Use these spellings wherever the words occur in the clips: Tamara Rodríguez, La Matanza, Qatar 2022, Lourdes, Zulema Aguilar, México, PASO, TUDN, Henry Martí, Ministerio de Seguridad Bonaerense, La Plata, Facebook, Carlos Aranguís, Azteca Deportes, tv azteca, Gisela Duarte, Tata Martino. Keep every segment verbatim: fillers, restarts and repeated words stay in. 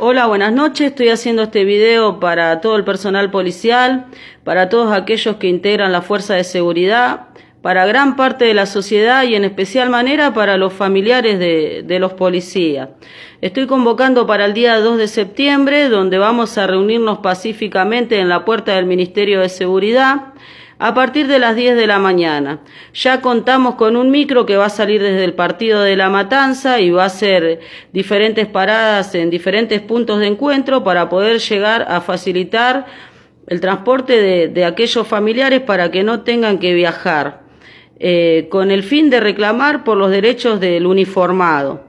Hola, buenas noches. Estoy haciendo este video para todo el personal policial, para todos aquellos que integran la fuerza de seguridad, para gran parte de la sociedad y en especial manera para los familiares de, de los policías. Estoy convocando para el día dos de septiembre, donde vamos a reunirnos pacíficamente en la puerta del Ministerio de Seguridad a partir de las diez de la mañana. Ya contamos con un micro que va a salir desde el partido de La Matanza y va a hacer diferentes paradas en diferentes puntos de encuentro para poder llegar a facilitar el transporte de, de aquellos familiares para que no tengan que viajar, eh, con el fin de reclamar por los derechos del uniformado.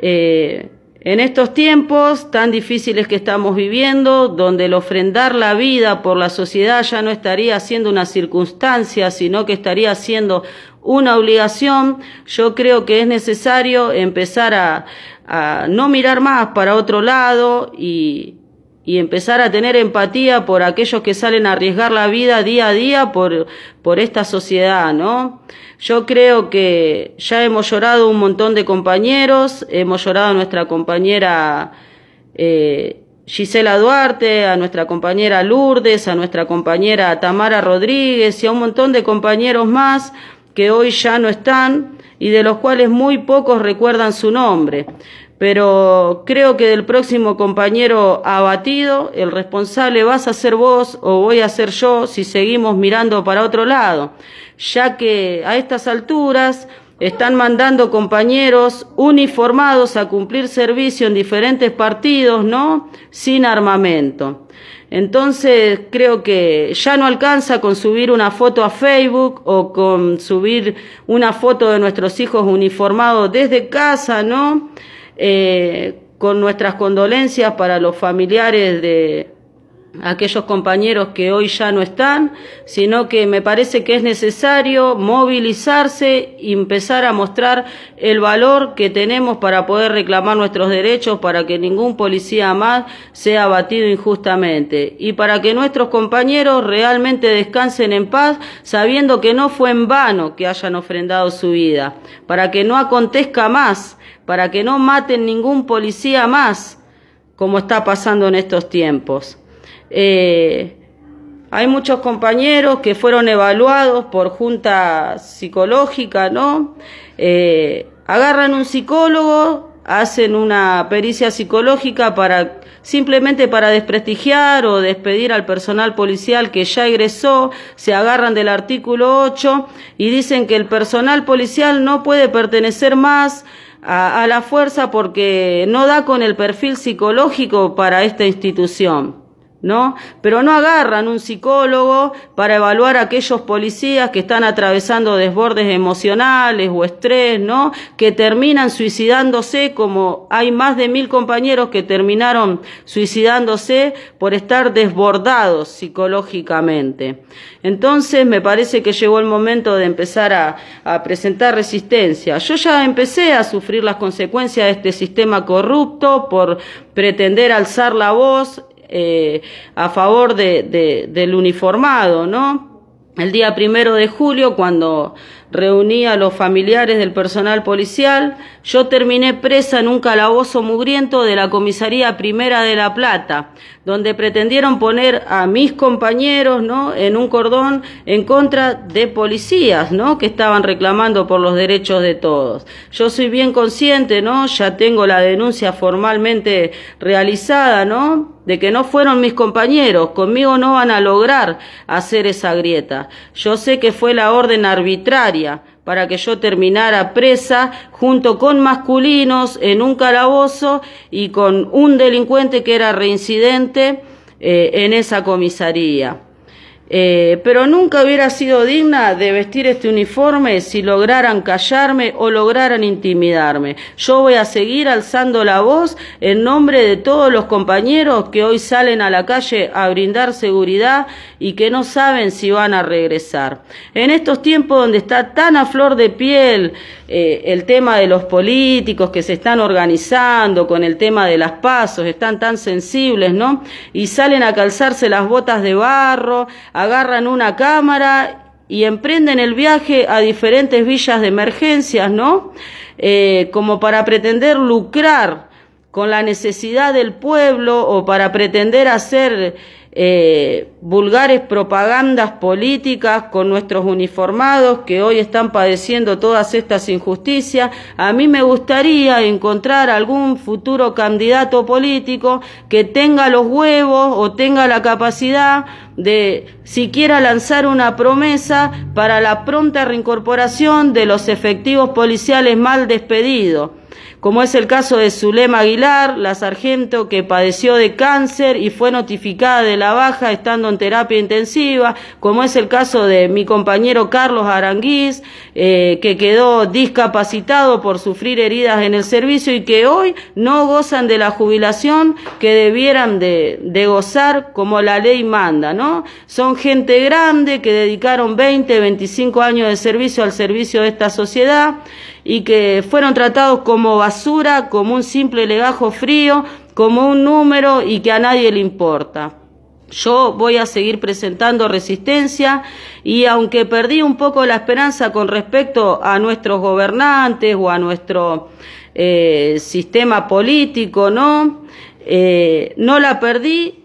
Eh, en estos tiempos tan difíciles que estamos viviendo, donde el ofrendar la vida por la sociedad ya no estaría siendo una circunstancia, sino que estaría siendo una obligación, yo creo que es necesario empezar a, a no mirar más para otro lado y... y empezar a tener empatía por aquellos que salen a arriesgar la vida día a día por, por esta sociedad, ¿no? Yo creo que ya hemos llorado un montón de compañeros, hemos llorado a nuestra compañera eh, Gisela Duarte, a nuestra compañera Lourdes, a nuestra compañera Tamara Rodríguez y a un montón de compañeros más que hoy ya no están y de los cuales muy pocos recuerdan su nombre. Pero creo que del próximo compañero abatido, el responsable vas a ser vos o voy a ser yo si seguimos mirando para otro lado, ya que a estas alturas están mandando compañeros uniformados a cumplir servicio en diferentes partidos, ¿no? Sin armamento. Entonces creo que ya no alcanza con subir una foto a Facebook o con subir una foto de nuestros hijos uniformados desde casa, ¿no? Eh, con nuestras condolencias para los familiares de aquellos compañeros que hoy ya no están, sino que me parece que es necesario movilizarse y empezar a mostrar el valor que tenemos para poder reclamar nuestros derechos, para que ningún policía más sea abatido injustamente y para que nuestros compañeros realmente descansen en paz, sabiendo que no fue en vano que hayan ofrendado su vida, para que no acontezca más, para que no maten ningún policía más, como está pasando en estos tiempos. Eh, hay muchos compañeros que fueron evaluados por junta psicológica, ¿no? Eh, agarran un psicólogo, hacen una pericia psicológica para simplemente para desprestigiar o despedir al personal policial que ya egresó, se agarran del artículo ocho y dicen que el personal policial no puede pertenecer más a, a la fuerza porque no da con el perfil psicológico para esta institución, ¿no? Pero no agarran un psicólogo para evaluar a aquellos policías que están atravesando desbordes emocionales o estrés, ¿no? Que terminan suicidándose, como hay más de mil compañeros que terminaron suicidándose por estar desbordados psicológicamente. Entonces me parece que llegó el momento de empezar a, a presentar resistencia. Yo ya empecé a sufrir las consecuencias de este sistema corrupto por pretender alzar la voz Eh, a favor de, de, del uniformado, ¿no? El día primero de julio, cuando reuní a los familiares del personal policial, yo terminé presa en un calabozo mugriento de la comisaría primera de La Plata, donde pretendieron poner a mis compañeros, ¿no?, en un cordón en contra de policías, ¿no?, que estaban reclamando por los derechos de todos. Yo soy bien consciente, ¿no?, ya tengo la denuncia formalmente realizada, ¿no?, de que no fueron mis compañeros, conmigo no van a lograr hacer esa grieta. Yo sé que fue la orden arbitraria para que yo terminara presa junto con masculinos en un calabozo y con un delincuente que era reincidente eh, en esa comisaría. Eh, pero nunca hubiera sido digna de vestir este uniforme si lograran callarme o lograran intimidarme. Yo voy a seguir alzando la voz en nombre de todos los compañeros que hoy salen a la calle a brindar seguridad y que no saben si van a regresar. En estos tiempos donde está tan a flor de piel eh, el tema de los políticos que se están organizando con el tema de las PASO, están tan sensibles, ¿no? Y salen a calzarse las botas de barro, agarran una cámara y emprenden el viaje a diferentes villas de emergencias, ¿no? Eh, como para pretender lucrar con la necesidad del pueblo o para pretender hacer eh, vulgares propagandas políticas con nuestros uniformados que hoy están padeciendo todas estas injusticias. A mí me gustaría encontrar algún futuro candidato político que tenga los huevos o tenga la capacidad de siquiera lanzar una promesa para la pronta reincorporación de los efectivos policiales mal despedidos, como es el caso de Zulema Aguilar, la sargento que padeció de cáncer y fue notificada de la baja estando en terapia intensiva, como es el caso de mi compañero Carlos Aranguís, eh, que quedó discapacitado por sufrir heridas en el servicio y que hoy no gozan de la jubilación que debieran de, de gozar como la ley manda, ¿no? Son gente grande que dedicaron veinte, veinticinco años de servicio al servicio de esta sociedad y que fueron tratados como basura, como un simple legajo frío, como un número y que a nadie le importa. Yo voy a seguir presentando resistencia y aunque perdí un poco la esperanza con respecto a nuestros gobernantes o a nuestro eh, sistema político, ¿no? Eh, no la perdí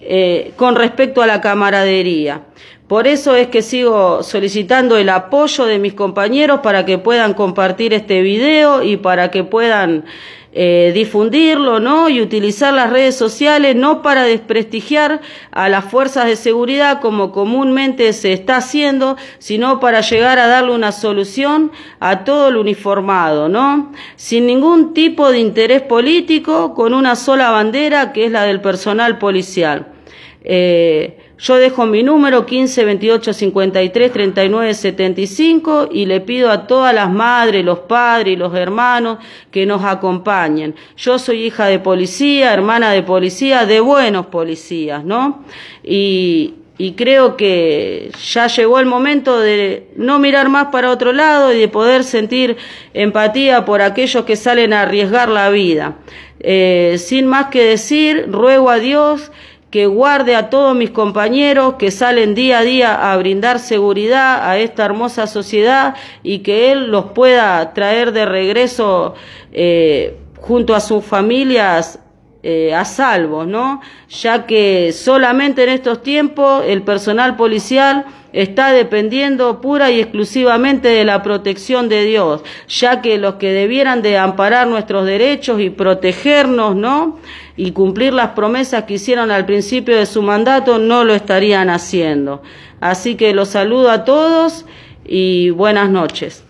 eh, con respecto a la camaradería. Por eso es que sigo solicitando el apoyo de mis compañeros para que puedan compartir este video y para que puedan eh, difundirlo, ¿no? Y utilizar las redes sociales no para desprestigiar a las fuerzas de seguridad como comúnmente se está haciendo, sino para llegar a darle una solución a todo el uniformado, ¿no? Sin ningún tipo de interés político, con una sola bandera que es la del personal policial. Eh, Yo dejo mi número quince, veintiocho, cincuenta y tres, treinta y nueve, setenta y cinco y le pido a todas las madres, los padres y los hermanos que nos acompañen. Yo soy hija de policía, hermana de policía, de buenos policías, ¿no? Y, y creo que ya llegó el momento de no mirar más para otro lado y de poder sentir empatía por aquellos que salen a arriesgar la vida. Eh, sin más que decir, ruego a Dios que guarde a todos mis compañeros que salen día a día a brindar seguridad a esta hermosa sociedad y que Él los pueda traer de regreso eh, junto a sus familias eh, a salvo, ¿no? Ya que solamente en estos tiempos el personal policial está dependiendo pura y exclusivamente de la protección de Dios, ya que los que debieran de amparar nuestros derechos y protegernos, ¿no? Y cumplir las promesas que hicieron al principio de su mandato, no lo estarían haciendo. Así que los saludo a todos y buenas noches.